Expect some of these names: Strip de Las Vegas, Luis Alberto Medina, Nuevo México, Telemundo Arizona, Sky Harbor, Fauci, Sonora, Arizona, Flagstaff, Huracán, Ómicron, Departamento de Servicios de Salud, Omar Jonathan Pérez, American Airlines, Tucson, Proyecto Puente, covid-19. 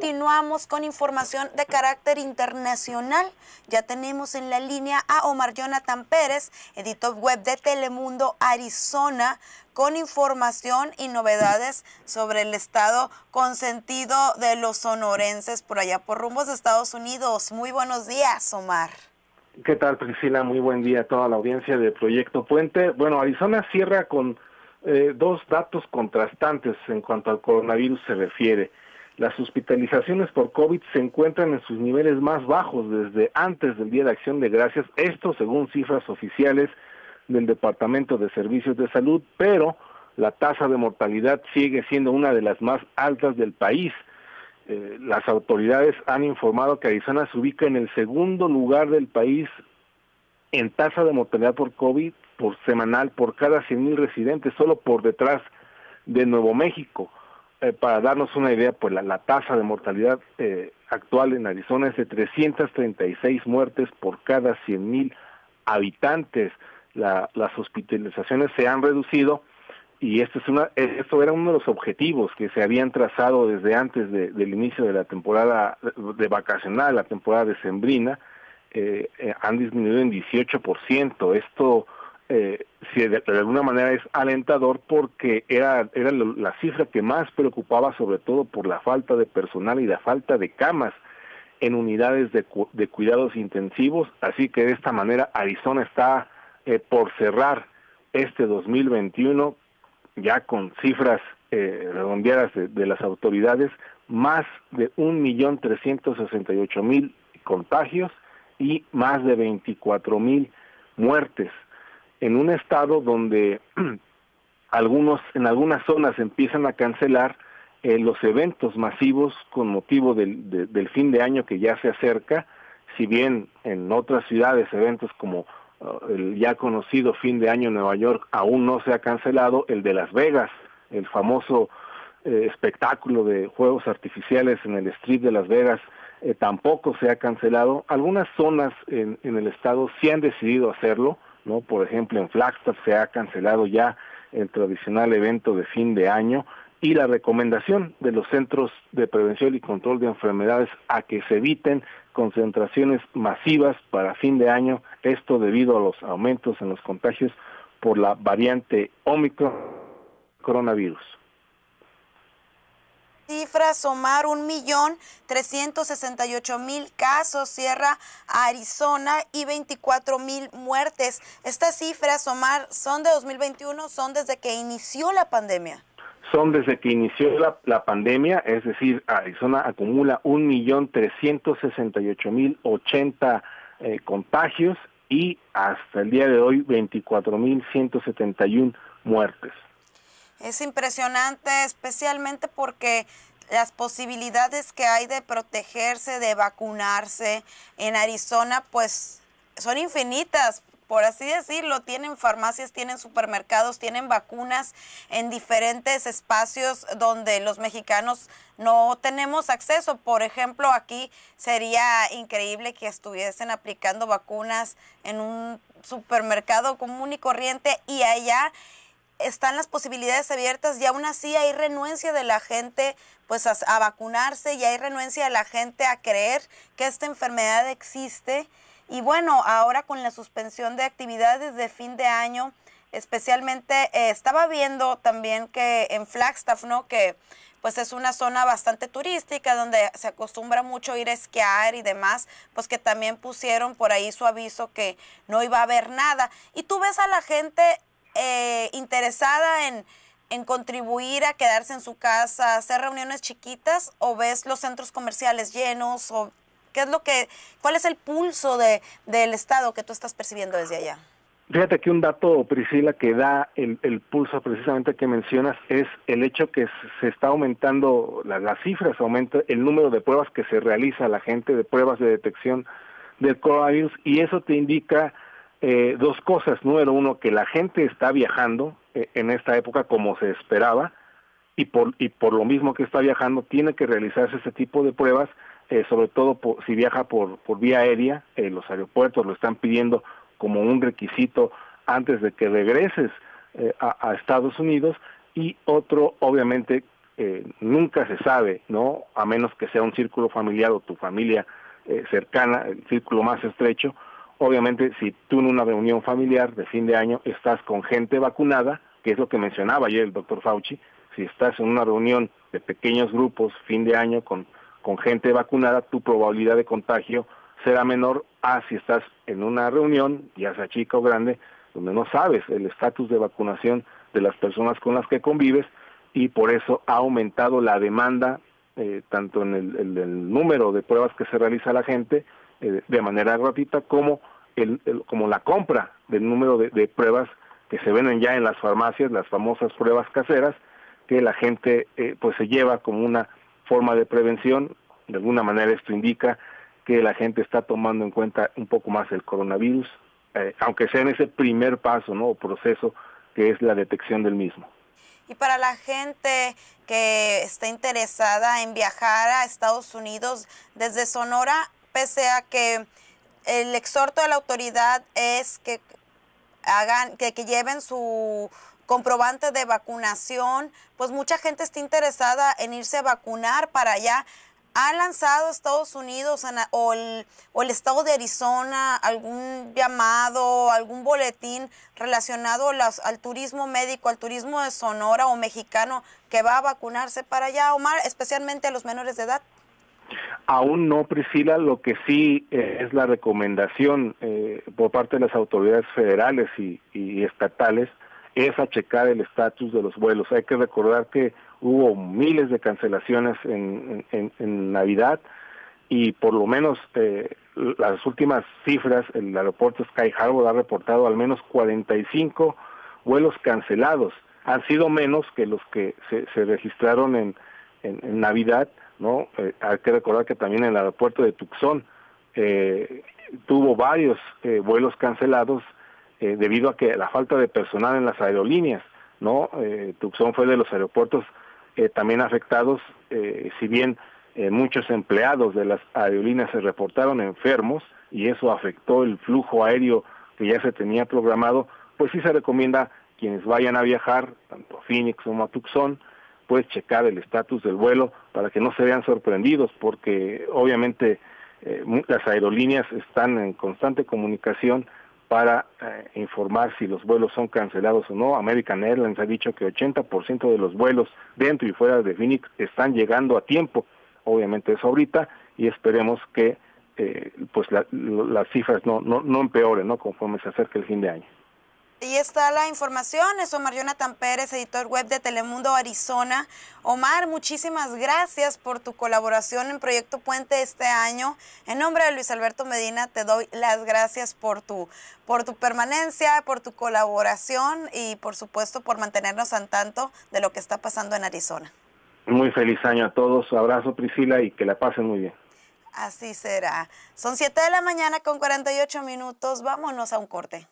Continuamos con información de carácter internacional. Ya tenemos en la línea a Omar Jonathan Pérez, editor web de Telemundo Arizona, con información y novedades sobre el estado consentido de los sonorenses por allá por rumbos de Estados Unidos. Muy buenos días, Omar. ¿Qué tal, Priscila? Muy buen día a toda la audiencia de Proyecto Puente. Bueno, Arizona cierra con dos datos contrastantes en cuanto al coronavirus se refiere. Las hospitalizaciones por COVID se encuentran en sus niveles más bajos desde antes del Día de Acción de Gracias, esto según cifras oficiales del Departamento de Servicios de Salud, pero la tasa de mortalidad sigue siendo una de las más altas del país. Las autoridades han informado que Arizona se ubica en el segundo lugar del país en tasa de mortalidad por COVID por semanal por cada 100,000 residentes, solo por detrás de Nuevo México. Para darnos una idea, pues la tasa de mortalidad actual en Arizona es de 336 muertes por cada 100,000 habitantes. Las hospitalizaciones se han reducido y esto era uno de los objetivos que se habían trazado desde antes del inicio de la temporada de vacacional, la temporada decembrina. Han disminuido en 18%. Esto, si de alguna manera, es alentador porque era la cifra que más preocupaba, sobre todo por la falta de personal y la falta de camas en unidades de cuidados intensivos. Así que de esta manera Arizona está por cerrar este 2021 ya con cifras redondeadas de las autoridades, más de 1.368.000 contagios y más de 24,000 muertes, en un estado donde en algunas zonas empiezan a cancelar los eventos masivos con motivo del fin de año que ya se acerca, si bien en otras ciudades eventos como el ya conocido fin de año en Nueva York aún no se ha cancelado, el de Las Vegas, el famoso espectáculo de juegos artificiales en el Strip de Las Vegas, tampoco se ha cancelado. Algunas zonas en el estado sí han decidido hacerlo, ¿no? Por ejemplo, en Flagstaff se ha cancelado ya el tradicional evento de fin de año, y la recomendación de los Centros de Prevención y Control de Enfermedades a que se eviten concentraciones masivas para fin de año, esto debido a los aumentos en los contagios por la variante Ómicron coronavirus. Cifras, Omar, 1.368.000 casos cierra Arizona y 24,000 muertes. Estas cifras, Omar, son de 2021, son desde que inició la pandemia. Son desde que inició la pandemia, es decir, Arizona acumula 1.368.080 contagios y hasta el día de hoy 24,171 muertes. Es impresionante, especialmente porque las posibilidades que hay de protegerse, de vacunarse en Arizona, pues son infinitas, por así decirlo. Tienen farmacias, tienen supermercados, tienen vacunas en diferentes espacios donde los mexicanos no tenemos acceso. Por ejemplo, aquí sería increíble que estuviesen aplicando vacunas en un supermercado común y corriente, y allá están las posibilidades abiertas, y aún así hay renuencia de la gente pues a vacunarse, y hay renuencia de la gente a creer que esta enfermedad existe. Y bueno, ahora con la suspensión de actividades de fin de año, especialmente estaba viendo también que en Flagstaff, ¿no?, que pues es una zona bastante turística donde se acostumbra mucho ir a esquiar y demás, pues que también pusieron por ahí su aviso que no iba a haber nada. Y tú ves a la gente interesada en contribuir a quedarse en su casa, hacer reuniones chiquitas, o ves los centros comerciales llenos, o qué es cuál es el pulso del estado que tú estás percibiendo desde allá? Fíjate que un dato, Priscila, que da el pulso precisamente que mencionas es el hecho que se está aumentando, las cifras aumentan, el número de pruebas que se realiza a la gente, de pruebas de detección del coronavirus, y eso te indica dos cosas. Número uno, que la gente está viajando en esta época como se esperaba, y por lo mismo que está viajando tiene que realizarse este tipo de pruebas, sobre todo si viaja por vía aérea. Los aeropuertos lo están pidiendo como un requisito antes de que regreses a Estados Unidos. Y otro, obviamente, nunca se sabe, ¿no? A menos que sea un círculo familiar o tu familia cercana, el círculo más estrecho. Obviamente, si tú en una reunión familiar de fin de año estás con gente vacunada, que es lo que mencionaba ayer el doctor Fauci, si estás en una reunión de pequeños grupos fin de año con gente vacunada, tu probabilidad de contagio será menor a si estás en una reunión, ya sea chica o grande, donde no sabes el estatus de vacunación de las personas con las que convives, y por eso ha aumentado la demanda, tanto en el número de pruebas que se realiza la gente de manera gratuita, como como la compra del número de pruebas que se venden ya en las farmacias, las famosas pruebas caseras, que la gente pues se lleva como una forma de prevención. De alguna manera esto indica que la gente está tomando en cuenta un poco más el coronavirus, aunque sea en ese primer paso, ¿no?, o proceso que es la detección del mismo. Y para la gente que está interesada en viajar a Estados Unidos desde Sonora, pese a que el exhorto de la autoridad es que hagan, que lleven su comprobante de vacunación, pues mucha gente está interesada en irse a vacunar para allá. ¿Ha lanzado Estados Unidos o el estado de Arizona algún llamado, algún boletín relacionado al turismo médico, al turismo de Sonora o mexicano que va a vacunarse para allá, Omar, especialmente a los menores de edad? Aún no, Priscila. Lo que sí es la recomendación por parte de las autoridades federales y estatales es a checar el estatus de los vuelos. Hay que recordar que hubo miles de cancelaciones en Navidad, y por lo menos las últimas cifras, el aeropuerto Sky Harbor ha reportado al menos 45 vuelos cancelados. Han sido menos que los que se registraron en Navidad, ¿no? Hay que recordar que también el aeropuerto de Tucson tuvo varios vuelos cancelados debido a que la falta de personal en las aerolíneas, ¿no? Tucson fue de los aeropuertos también afectados, si bien muchos empleados de las aerolíneas se reportaron enfermos y eso afectó el flujo aéreo que ya se tenía programado. Pues sí se recomienda, quienes vayan a viajar tanto a Phoenix como a Tucson, pues checar el estatus del vuelo para que no se vean sorprendidos, porque obviamente las aerolíneas están en constante comunicación para informar si los vuelos son cancelados o no. American Airlines ha dicho que 80% de los vuelos dentro y fuera de Phoenix están llegando a tiempo. Obviamente eso ahorita, y esperemos que pues las cifras no empeoren, ¿no?, conforme se acerque el fin de año. Y está la información. Es Omar Jonathan Pérez, editor web de Telemundo Arizona. Omar, muchísimas gracias por tu colaboración en Proyecto Puente este año. En nombre de Luis Alberto Medina te doy las gracias por tu permanencia, por tu colaboración y por supuesto por mantenernos al tanto de lo que está pasando en Arizona. Muy feliz año a todos. Abrazo, Priscila, y que la pasen muy bien. Así será. Son 7 de la mañana con 48 minutos. Vámonos a un corte.